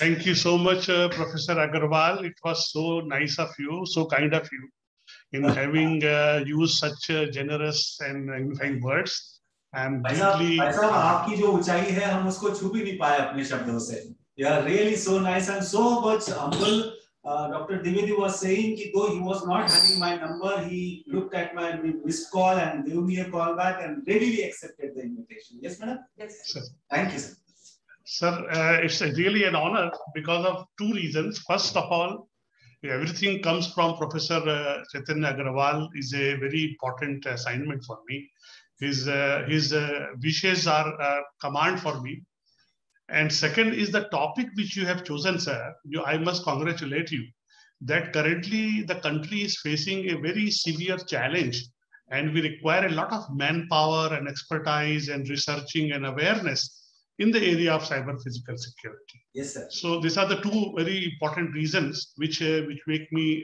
Thank you so much, Professor Agarwal. It was so nice of you, so kind of you, in having used such generous and inspiring words. I'm deeply. You are really so nice and so much humble. Dr. Dwivedi was saying that though he was not having my number, he looked at my missed call and gave me a call back and readily accepted the invitation. Yes, madam? Yes, sir. Thank you, sir. Sir, it's really an honor because of two reasons. First of all, everything comes from Professor Chetan Agrawal is a very important assignment for me. His wishes are a command for me. And second is the topic which you have chosen, sir. I must congratulate you that currently the country is facing a very severe challenge and we require a lot of manpower and expertise and researching and awareness in the area of cyber physical security. Yes, sir. So these are the two very important reasons which make me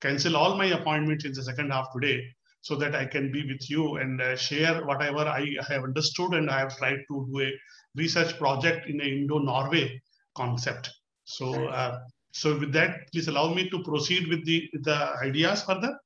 cancel all my appointments in the second half today so that I can be with you and share whatever I have understood, and I have tried to do a research project in the Indo-Norway concept. So, so with that, please allow me to proceed with the ideas further.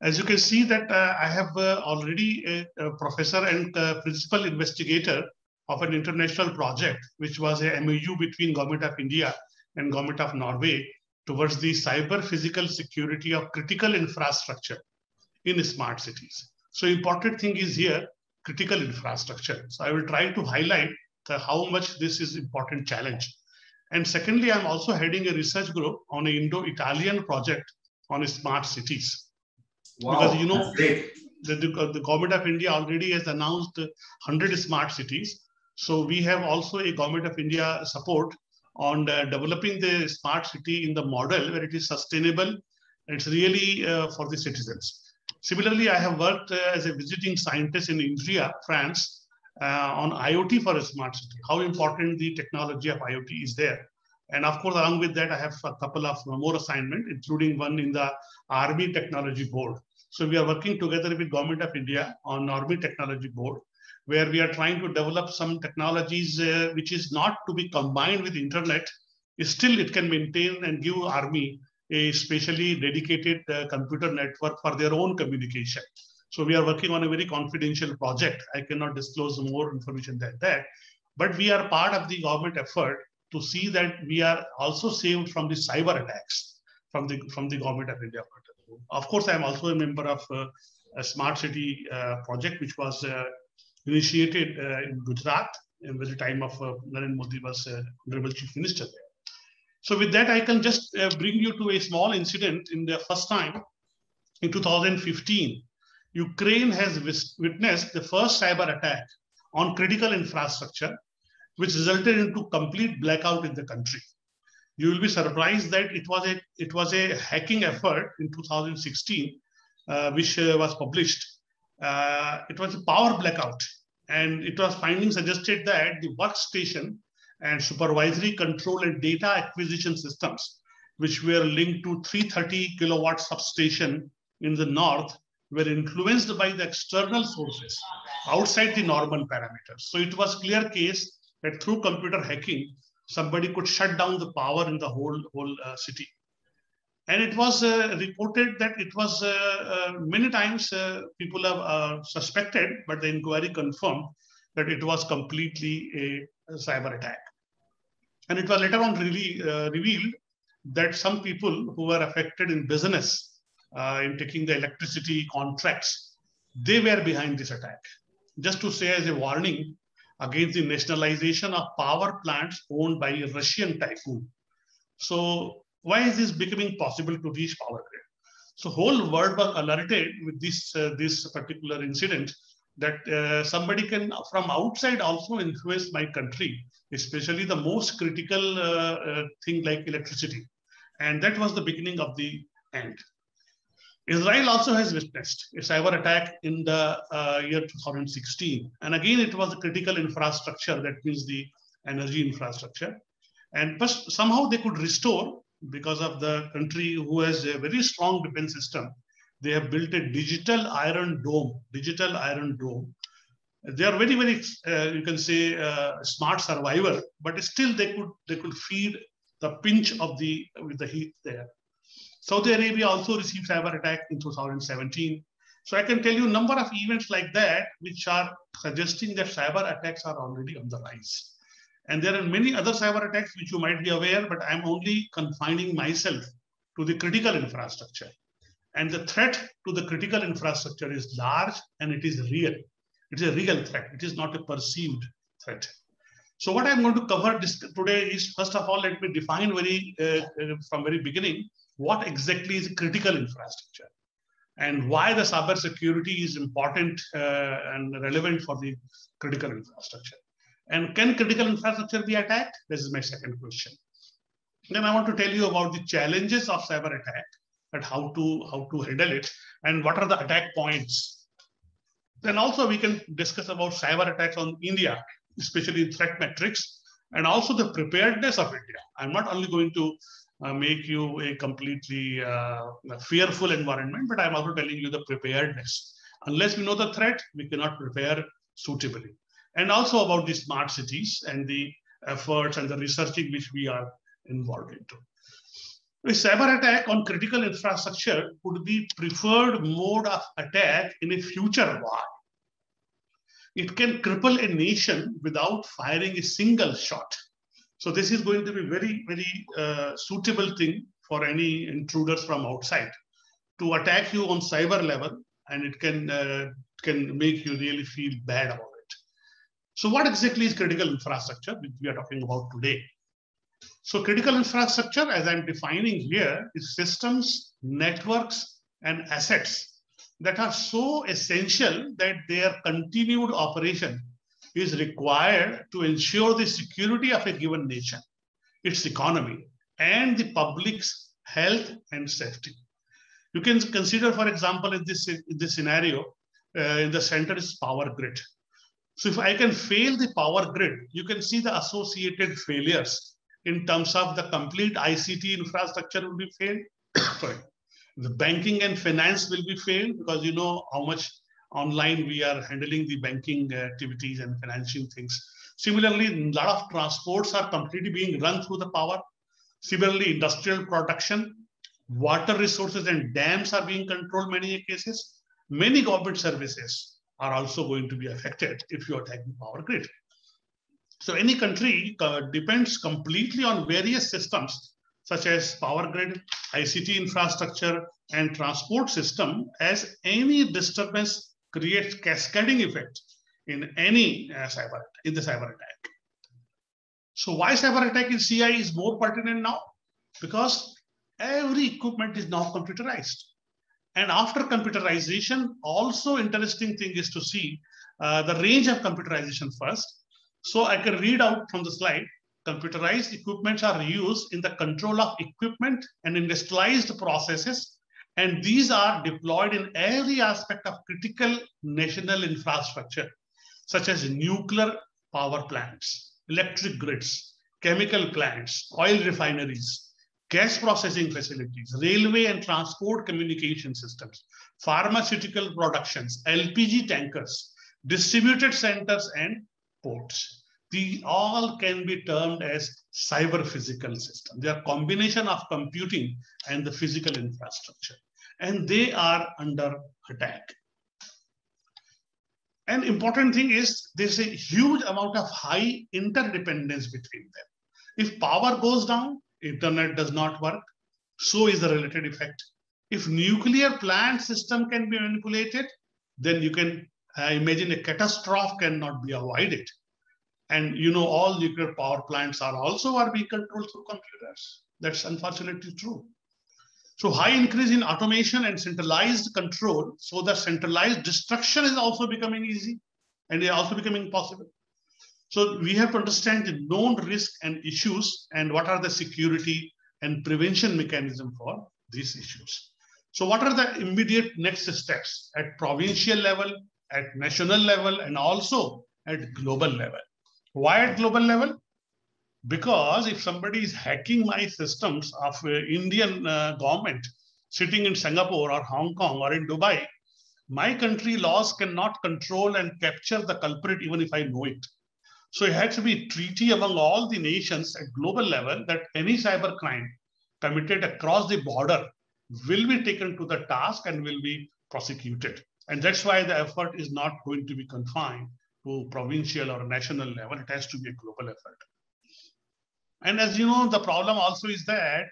As you can see that I have already a professor and principal investigator of an international project, which was a MOU between Government of India and Government of Norway towards the cyber physical security of critical infrastructure in smart cities. So important thing is here, critical infrastructure. So I will try to highlight how much this is important challenge. And secondly, I'm also heading a research group on an Indo-Italian project on smart cities. Wow, because you know the Government of India already has announced 100 smart cities. So we have also a Government of India support on developing the smart city in the model where it is sustainable. It's really for the citizens. Similarly, I have worked as a visiting scientist in India, France, on IoT for a smart city, how important the technology of IoT is there. And of course, along with that, I have a couple of more assignments, including one in the Army Technology Board. So we are working together with Government of India on Army Technology Board, where we are trying to develop some technologies which is not to be combined with internet. Still, it can maintain and give Army a specially dedicated computer network for their own communication. So we are working on a very confidential project. I cannot disclose more information than that. But we are part of the government effort to see that we are also saved from the cyber attacks from the Government of India. Of course, I am also a member of a smart city project, which was initiated in Gujarat in the time of Narendra Modi was Honorable Chief Minister there. So with that, I can just bring you to a small incident. In the first time in 2015, Ukraine has witnessed the first cyber attack on critical infrastructure, which resulted into complete blackout in the country. You will be surprised that it was a hacking effort in 2016, which was published. It was a power blackout, and it was finding suggested that the workstation and supervisory control and data acquisition systems, which were linked to 330 kilowatt substation in the north, were influenced by the external sources outside the normal parameters. So it was clear case that through computer hacking, somebody could shut down the power in the whole city. And it was reported that it was many times people have suspected, but the inquiry confirmed that it was completely a cyber attack. And it was later on really revealed that some people who were affected in business, in taking the electricity contracts, they were behind this attack. Just to say as a warning, against the nationalization of power plants owned by a Russian tycoon. So why is this becoming possible to reach power grid? So whole world was alerted with this particular incident that somebody can from outside also influence my country, especially the most critical thing like electricity. And that was the beginning of the end. Israel also has witnessed a cyber attack in the year 2016. And again, it was a critical infrastructure, that means the energy infrastructure. And somehow they could restore because of the country who has a very strong defense system. They have built a digital iron dome, They are very, very, you can say, smart survivor, but still they could feed the pinch of the with the heat there. Saudi Arabia also received cyber attack in 2017. So I can tell you a number of events like that, which are suggesting that cyber attacks are already on the rise. And there are many other cyber attacks which you might be aware, but I'm only confining myself to the critical infrastructure. And the threat to the critical infrastructure is large and it is real. It is a real threat. It is not a perceived threat. So what I'm going to cover today is, first of all, let me define from very beginning, what exactly is critical infrastructure and why the cybersecurity is important and relevant for the critical infrastructure. And can critical infrastructure be attacked? This is my second question. Then I want to tell you about the challenges of cyber attack and how to handle it and what are the attack points. Then also we can discuss about cyber attacks on India, especially threat metrics, and also the preparedness of India. I'm not only going to make you a completely fearful environment, but I'm also telling you the preparedness. Unless we know the threat, we cannot prepare suitably. And also about the smart cities and the efforts and the researching which we are involved into. A cyber attack on critical infrastructure would be preferred mode of attack in a future war. It can cripple a nation without firing a single shot. So this is going to be very, very suitable thing for any intruders from outside to attack you on cyber level, and it can make you really feel bad about it. So what exactly is critical infrastructure, which we are talking about today? So critical infrastructure, as I'm defining here, is systems, networks, and assets that are so essential that their continued operation is required to ensure the security of a given nation, its economy, and the public's health and safety. You can consider, for example, in this scenario, in the center is power grid. So if I can fail the power grid, you can see the associated failures in terms of the complete ICT infrastructure will be failed. Sorry. The banking and finance will be failed because you know how much online we are handling the banking activities and financial things. Similarly, a lot of transports are completely being run through the power. Similarly, industrial production, water resources and dams are being controlled in many cases. Many government services are also going to be affected if you attack the power grid. So any country depends completely on various systems such as power grid, ICT infrastructure, and transport system, as any disturbance creates cascading effect in any cyber attack. So why cyber attack in CI is more pertinent now? Because every equipment is now computerized. And after computerization, also interesting thing is to see the range of computerization first. So I can read out from the slide, computerized equipments are used in the control of equipment and industrialized processes. And these are deployed in every aspect of critical national infrastructure, such as nuclear power plants, electric grids, chemical plants, oil refineries, gas processing facilities, railway and transport communication systems, pharmaceutical productions, LPG tankers, distributed centers, and ports. These all can be termed as cyber physical systems. They are a combination of computing and the physical infrastructure, and they are under attack. An important thing is there's a huge amount of high interdependence between them. If power goes down, internet does not work, so is the related effect. If nuclear plant system can be manipulated, then you can imagine a catastrophe cannot be avoided. And you know, all nuclear power plants are also being controlled through computers. That's unfortunately true. So high increase in automation and centralized control, so the centralized destruction is also becoming easy and they are also becoming possible. So we have to understand the known risks and issues and what are the security and prevention mechanism for these issues. So what are the immediate next steps at provincial level, at national level, and also at global level? Why at global level? Because if somebody is hacking my systems of Indian government sitting in Singapore or Hong Kong or in Dubai, my country laws cannot control and capture the culprit even if I know it. So it had to be a treaty among all the nations at global level that any cyber crime committed across the border will be taken to the task and will be prosecuted. And that's why the effort is not going to be confined to provincial or national level. It has to be a global effort. And as you know, the problem also is that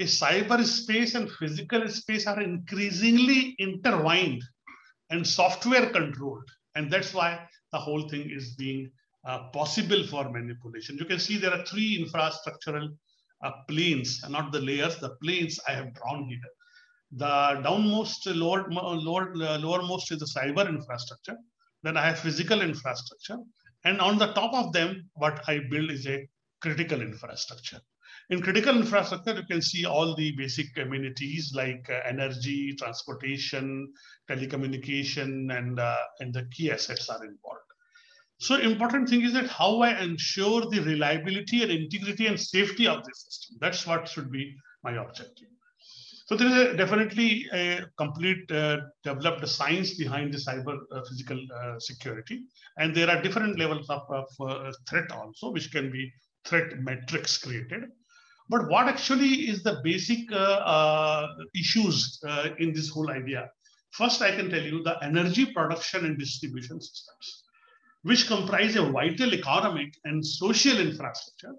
cyberspace and physical space are increasingly intertwined and software controlled. And that's why the whole thing is being possible for manipulation. You can see there are three infrastructural planes, not the layers, the planes I have drawn here. The downmost, lowermost is the cyber infrastructure. Then I have physical infrastructure. And on the top of them, what I build is a critical infrastructure. In critical infrastructure, you can see all the basic amenities like energy, transportation, telecommunication, and the key assets are involved. So important thing is that how I ensure the reliability and integrity and safety of the system. That's what should be my objective. So there is definitely a complete developed science behind the cyber physical security. And there are different levels of threat also, which can be threat metrics created. But what actually is the basic issues in this whole idea? First, I can tell you the energy production and distribution systems, which comprise a vital economic and social infrastructure,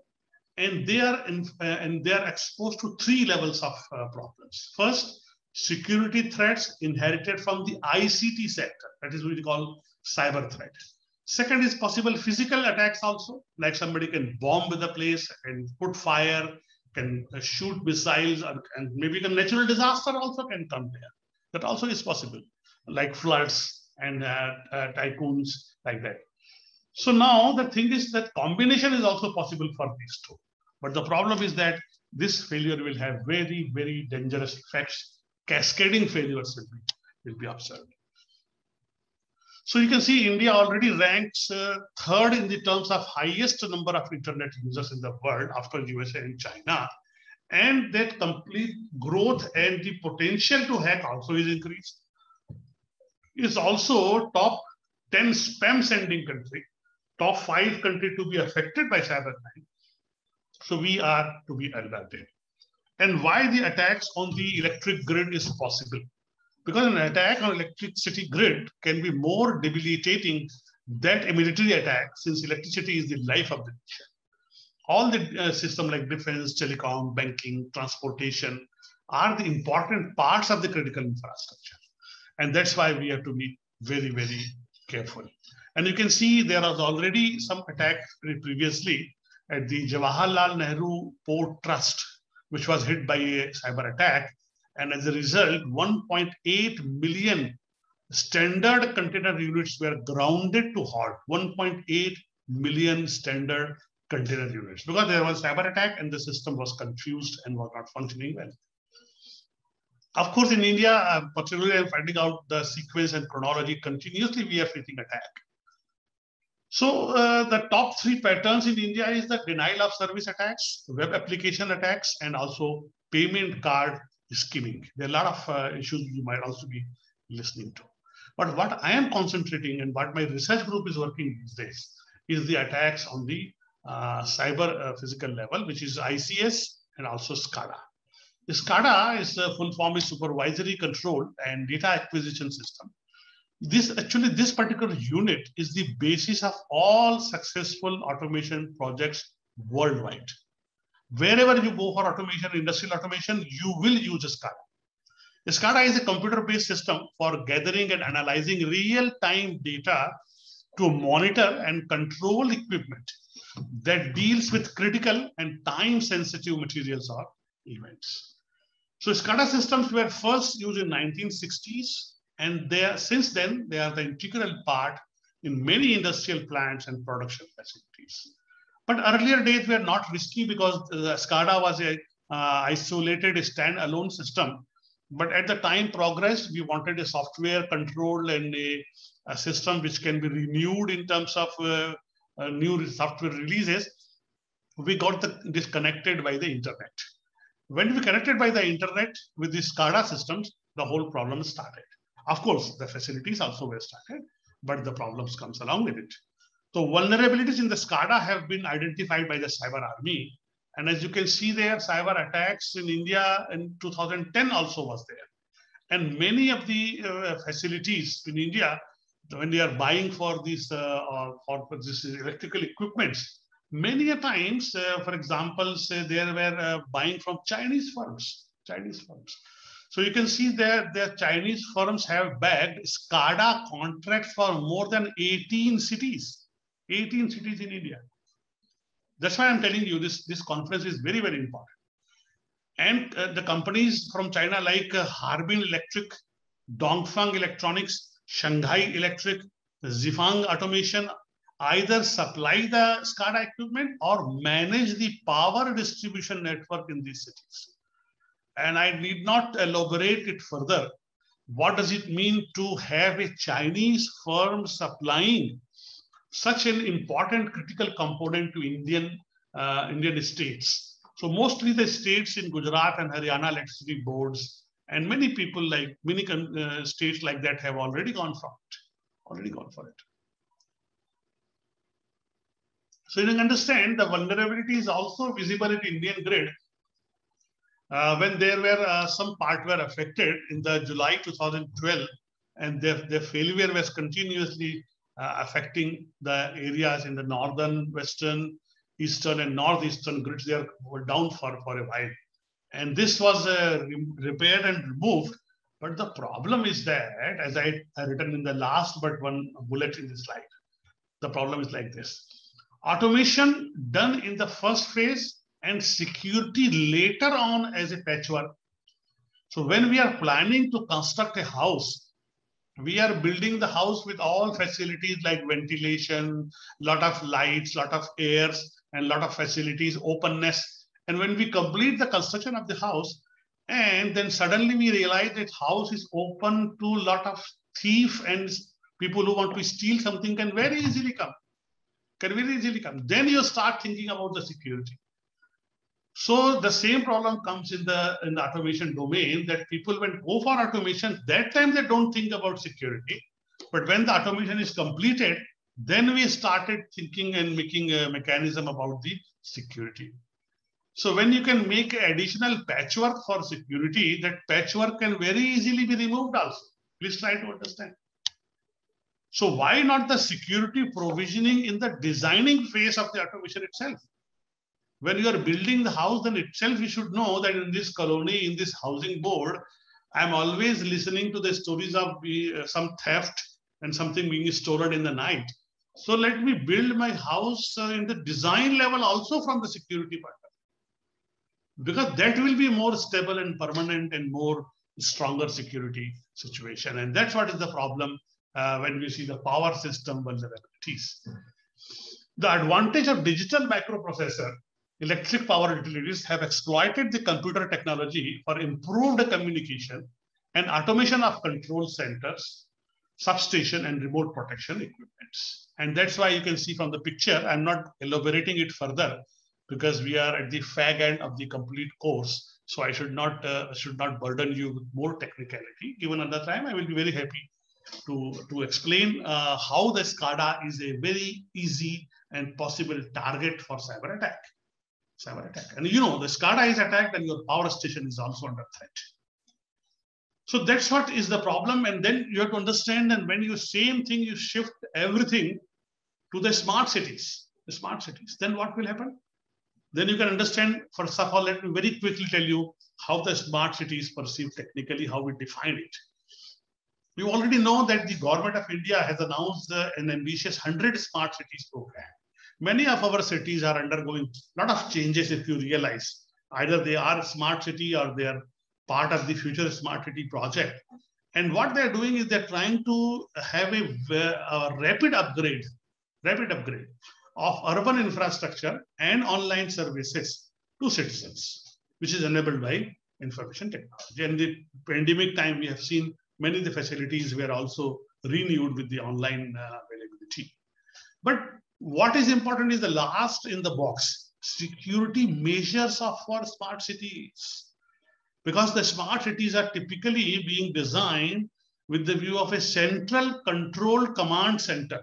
and they are exposed to three levels of problems. First, security threats inherited from the ICT sector, that is what we call cyber threat. Second is possible physical attacks also, like somebody can bomb the place and put fire, can shoot missiles, and maybe the natural disaster also can come there. That also is possible, like floods and typhoons like that. So now the thing is that combination is also possible for these two. But the problem is that this failure will have very, very dangerous effects. Cascading failures will be observed. So you can see India already ranks third in the terms of highest number of internet users in the world after USA and China. And that complete growth and the potential to hack also is increased. It's also top 10 spam sending country, top 5 country to be affected by cybercrime. So we are to be alerted. And why the attacks on the electric grid is possible? Because an attack on electricity grid can be more debilitating than a military attack, since electricity is the life of the nation. All the system like defense, telecom, banking, transportation are the important parts of the critical infrastructure. And that's why we have to be very, very careful. And you can see there was already some attack previously at the Jawaharlal Nehru Port Trust, which was hit by a cyber attack. And as a result, 1.8 million standard container units were grounded to halt. 1.8 million standard container units, because there was cyber attack and the system was confused and was not functioning well. Of course, in India, particularly I'm finding out the sequence and chronology continuously, we are facing attack. So the top three patterns in India is the denial of service attacks, web application attacks, and also payment card skimming. There are a lot of issues you might also be listening to. But what I am concentrating and what my research group is working these days is the attacks on the cyber physical level, which is ICS and also SCADA. The SCADA is the full form is supervisory control and data acquisition system. This particular unit is the basis of all successful automation projects worldwide. Wherever you go for automation, industrial automation, you will use SCADA. SCADA is a computer-based system for gathering and analyzing real-time data to monitor and control equipment that deals with critical and time-sensitive materials or events. So SCADA systems were first used in 1960s, and since then, they are the integral part in many industrial plants and production facilities. But earlier days were not risky because the SCADA was an isolated, standalone system. But at the time progress, we wanted a software control and a system which can be renewed in terms of new software releases. We got disconnected by the internet. When we connected by the internet with the SCADA systems, the whole problem started. Of course, the facilities also were started, but the problems comes along with it. So vulnerabilities in the SCADA have been identified by the cyber army. And as you can see there, cyber attacks in India in 2010 also was there. And many of the facilities in India, when they are buying for these electrical equipments, many a times, for example, say they were buying from Chinese firms. So you can see that the Chinese firms have bagged SCADA contracts for more than 18 cities in India. That's why I'm telling you this conference is very, very important. And the companies from China like Harbin Electric, Dongfang Electronics, Shanghai Electric, Zifang Automation, either supply the SCADA equipment or manage the power distribution network in these cities. And I need not elaborate it further. What does it mean to have a Chinese firm supplying such an important critical component to Indian states? So mostly the states in Gujarat and Haryana electricity boards, and many people like many states like that have already gone for it. So you can understand the vulnerability is also visible in Indian grid. When there were some part were affected in the July 2012, and the failure was continuously affecting the areas in the northern, western, eastern, and northeastern grids. They were down for a while, and this was repaired and removed. But the problem is that, as I written in the last but one bullet in this slide, the problem is like this: automation done in the first phase, and security later on as a patchwork. So when we are planning to construct a house, we are building the house with all facilities like ventilation, lot of lights, lot of airs, and lot of facilities, openness. And when we complete the construction of the house, and then suddenly we realize that house is open to lot of thief, and people who want to steal something can very easily come. Then you start thinking about the security. So the same problem comes in the automation domain, that people when go for automation, that time they don't think about security. But when the automation is completed, then we started thinking and making a mechanism about the security. So when you can make additional patchwork for security, that patchwork can very easily be removed also. Please try to understand. So why not the security provisioning in the designing phase of the automation itself? When you are building the house, then itself you should know that in this colony, in this housing board, I'm always listening to the stories of some theft and something being stolen in the night. So let me build my house in the design level also from the security part, because that will be more stable and permanent and more stronger security situation. And that's what is the problem when we see the power system vulnerabilities. The advantage of digital microprocessor, electric power utilities have exploited the computer technology for improved communication and automation of control centers, substation, and remote protection equipments. And that's why you can see from the picture, I'm not elaborating it further because we are at the fag end of the complete course. So I should not burden you with more technicality. Given another time, I will be very happy to explain how the SCADA is a very easy and possible target for cyber attack. And you know, the SCADA is attacked and your power station is also under threat. So that's what is the problem. And then you have to understand that when you same thing, you shift everything to the smart cities, then what will happen? Then you can understand, first of all, let me very quickly tell you how the smart city is perceived technically, how we define it. You already know that the government of India has announced an ambitious 100 smart cities program. Many of our cities are undergoing a lot of changes if you realize. Either they are smart city or they are part of the future smart city project. And what they're doing is they're trying to have a rapid upgrade of urban infrastructure and online services to citizens, which is enabled by information technology. And the pandemic time, we have seen many of the facilities were also renewed with the online availability. But what is important is the last in the box, security measures for smart cities. Because the smart cities are typically being designed with the view of a central control command center.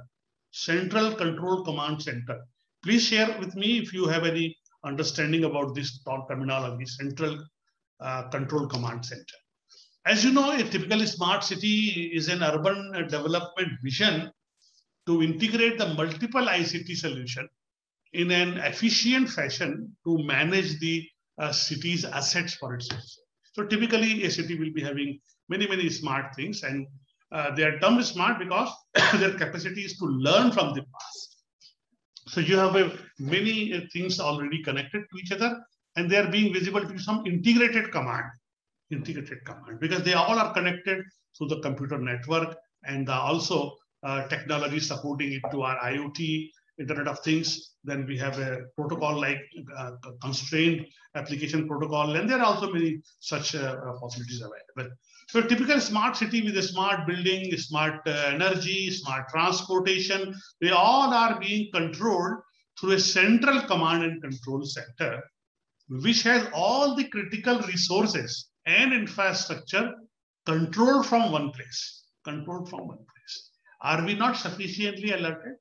Central control command center. Please share with me if you have any understanding about this terminology, central control command center. As you know, a typical smart city is an urban development vision to integrate the multiple ICT solutions in an efficient fashion to manage the city's assets for itself. So typically a city will be having many smart things, and they are termed smart because their capacity is to learn from the past. So you have many things already connected to each other, and they are being visible to some integrated command, because they all are connected through the computer network and also technology supporting it to our IoT, Internet of Things. Then we have a protocol like constrained application protocol, and there are also many such possibilities available. So a typical smart city with a smart building, smart energy, smart transportation, they all are being controlled through a central command and control center, which has all the critical resources and infrastructure controlled from one place, Are we not sufficiently alerted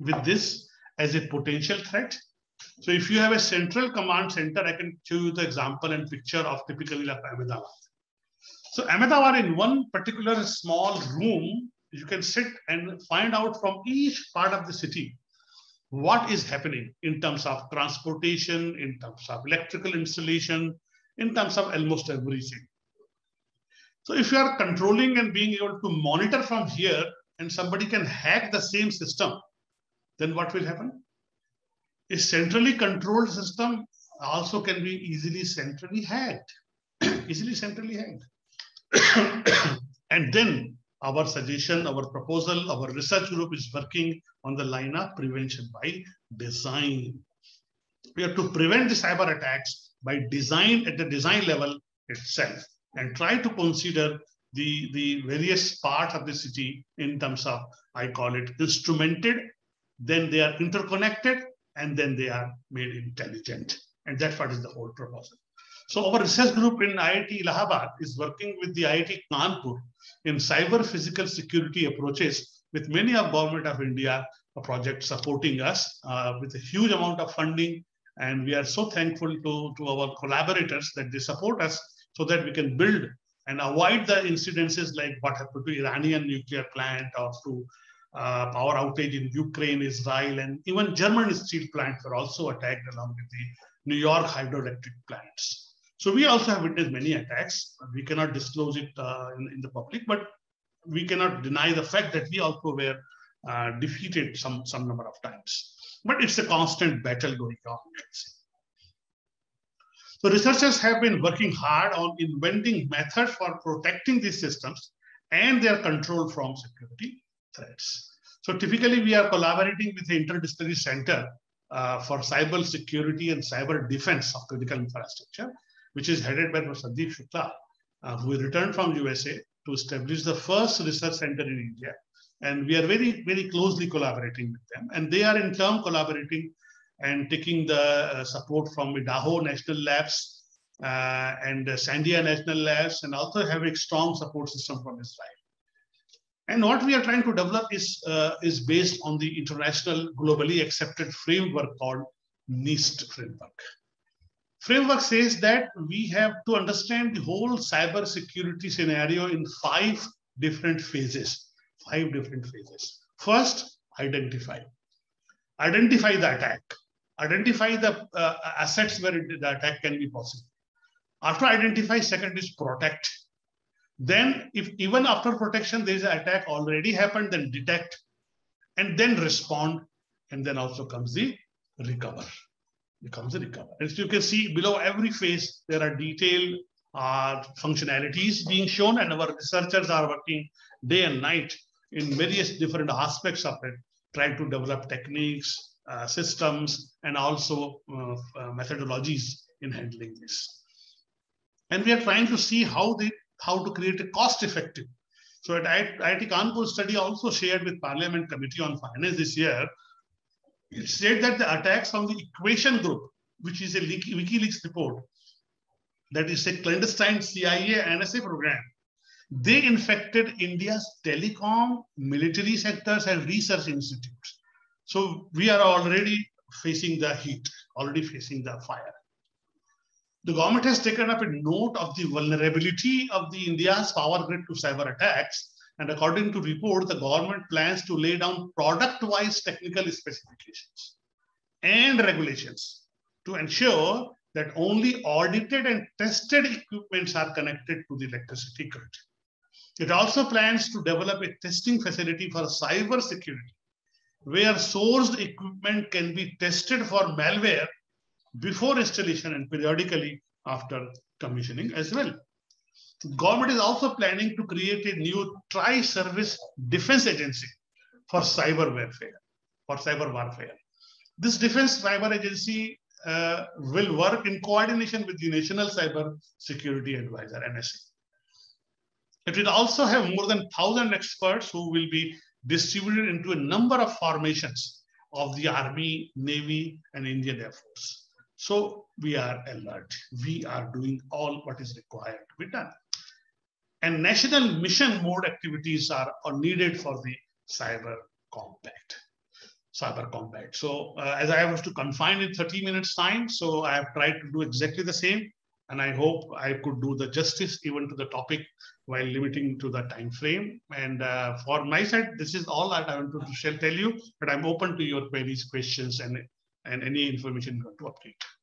with this as a potential threat? So if you have a central command center, I can show you the example and picture of typically of Ahmedabad. So Ahmedabad, in one particular small room, you can sit and find out from each part of the city what is happening in terms of transportation, in terms of electrical installation, in terms of almost everything. So if you are controlling and being able to monitor from here, and somebody can hack the same system, then what will happen? A centrally controlled system also can be easily centrally hacked. And then our suggestion, our proposal, our research group is working on the line of prevention by design. We have to prevent the cyber attacks by design, at the design level itself, and try to consider the various parts of the city in terms of, I call it, instrumented, then they are interconnected, and then they are made intelligent. And that's what is the whole proposal. So our research group in IIT Allahabad is working with the IIT Kanpur in cyber physical security approaches, with many of Government of India projects supporting us with a huge amount of funding. And we are so thankful to our collaborators that they support us so that we can build and avoid the incidences like what happened to Iranian nuclear plant, or to power outage in Ukraine, Israel, and even German steel plants were also attacked along with the New York hydroelectric plants. So we also have witnessed many attacks. We cannot disclose it in the public, but we cannot deny the fact that we also were defeated some number of times. But it's a constant battle going on. So researchers have been working hard on inventing methods for protecting these systems and their control from security threats. So typically we are collaborating with the Interdisciplinary Center for Cyber Security and Cyber Defense of Critical Infrastructure, which is headed by Prof. Sandeep Shukla, who returned from USA to establish the first research center in India. And we are very closely collaborating with them. And they are in turn collaborating and taking the support from Idaho National Labs and Sandia National Labs, and also having strong support system from Israel. And what we are trying to develop is based on the international globally accepted framework called NIST framework. Framework says that we have to understand the whole cyber security scenario in 5 different phases. 5 different phases. First, identify. Identify the attack. Identify the assets where the attack can be possible. After identify, second is protect. Then if even after protection, there is an attack already happened, then detect, and then respond, and then also comes the recover. As you can see below every phase, there are detailed functionalities being shown, and our researchers are working day and night in various different aspects of it, trying to develop techniques, systems, and also methodologies in handling this. And we are trying to see how to create a cost-effective. So at IIT Kanpur study also shared with Parliament Committee on Finance this year, it said that the attacks from the Equation Group, which is a WikiLeaks report, that is a clandestine CIA NSA program, They infected India's telecom, military sectors, and research institutes. So we are already facing the heat, already facing the fire. The government has taken up a note of the vulnerability of the India's power grid to cyber attacks. And according to report, the government plans to lay down product-wise technical specifications and regulations to ensure that only audited and tested equipments are connected to the electricity grid. It also plans to develop a testing facility for cyber security, where sourced equipment can be tested for malware before installation and periodically after commissioning as well. The government is also planning to create a new tri-service defense agency for cyber warfare, This defense cyber agency will work in coordination with the National Cyber Security Advisor, NSA. It will also have more than 1,000 experts who will be distributed into a number of formations of the Army, Navy, and Indian Air Force. So we are alert. We are doing all what is required to be done. And national mission mode activities are needed for the cyber compact. So as I was to confine in 30 minutes time, so I have tried to do exactly the same. And I hope I could do the justice even to the topic while limiting to the time frame. And for my side, this is all that I want to tell you, but I'm open to your queries, questions, and any information you want to update.